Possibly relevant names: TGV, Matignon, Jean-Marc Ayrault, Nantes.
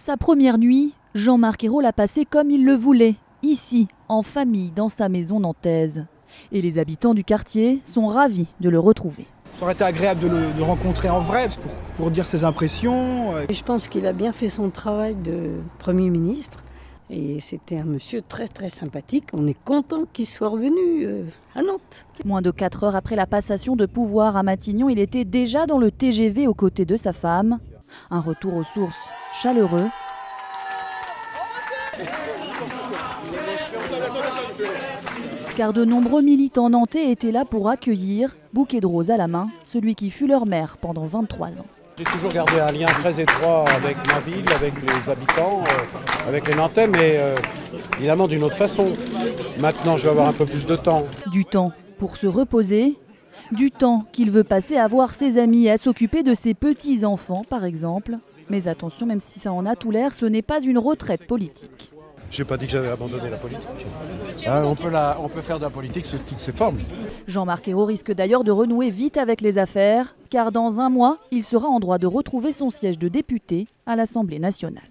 Sa première nuit, Jean-Marc Ayrault l'a passée comme il le voulait, ici, en famille, dans sa maison nantaise. Et les habitants du quartier sont ravis de le retrouver. Ça aurait été agréable de le rencontrer en vrai pour dire ses impressions. Je pense qu'il a bien fait son travail de Premier ministre. Et c'était un monsieur très sympathique. On est content qu'il soit revenu à Nantes. Moins de 4 heures après la passation de pouvoir à Matignon, il était déjà dans le TGV aux côtés de sa femme. Un retour aux sources chaleureux. Car de nombreux militants nantais étaient là pour accueillir, bouquet de roses à la main, celui qui fut leur maire pendant 23 ans. J'ai toujours gardé un lien très étroit avec ma ville, avec les habitants, avec les Nantais, mais évidemment d'une autre façon. Maintenant, je vais avoir un peu plus de temps. Du temps pour se reposer, du temps qu'il veut passer à voir ses amis et à s'occuper de ses petits-enfants, par exemple. Mais attention, même si ça en a tout l'air, ce n'est pas une retraite politique. Je n'ai pas dit que j'avais abandonné la politique. On peut faire de la politique sous toutes ses formes. Jean-Marc Ayrault risque d'ailleurs de renouer vite avec les affaires, car dans un mois, il sera en droit de retrouver son siège de député à l'Assemblée nationale.